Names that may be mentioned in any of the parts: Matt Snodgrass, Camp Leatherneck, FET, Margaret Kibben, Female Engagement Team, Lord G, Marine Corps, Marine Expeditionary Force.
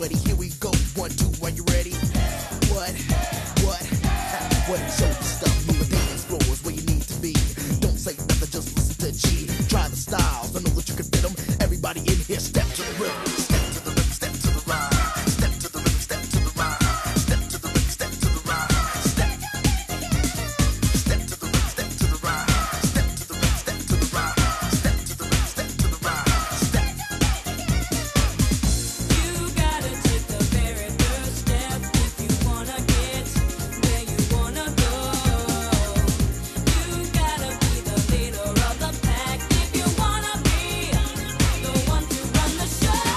plenty. Here we go. 1, 2, are you ready? What? What? What? Show the stuff on the dance floor is where you need to be. Don't say nothing, just listen to G. Try the styles, I know that you can fit them. Everybody in here, step to the rhythm. Step to the rhythm, step to the rhyme. Step to the rhythm, step to the rhyme. Step to the rhythm, step to the rhyme. Step. Step to the rhythm, step to the rhyme. Step to the rhythm, step to the rhyme. Step to the rhythm, step to the rhyme. Step. You gotta take the very first step if you wanna get where you wanna go. You gotta be the leader of the pack if you wanna be the one to run the show.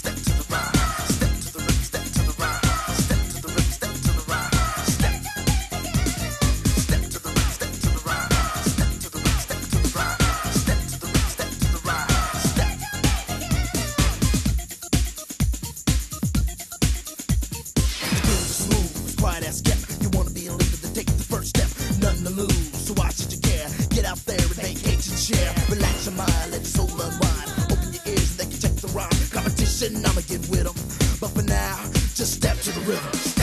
Step to the rhyme. Step to the rhythm, step to the rhyme. Step to the rhythm, step to the rhyme. Step. Step to the rhythm, step to the rhyme. Step to the rhythm, step to the rhyme. Step to the rhythm, step to the rhyme. Step. The groove is smooth, it's quiet as kept. You wanna be a leader, then take the first step. Nothing to lose, so why should you care? Get out there and vacate your chair. Relax your mind, let your soul unwind. Open your ears and they can check the rhyme. Competition, I'ma get with 'em. But for now, just step to the rhythm.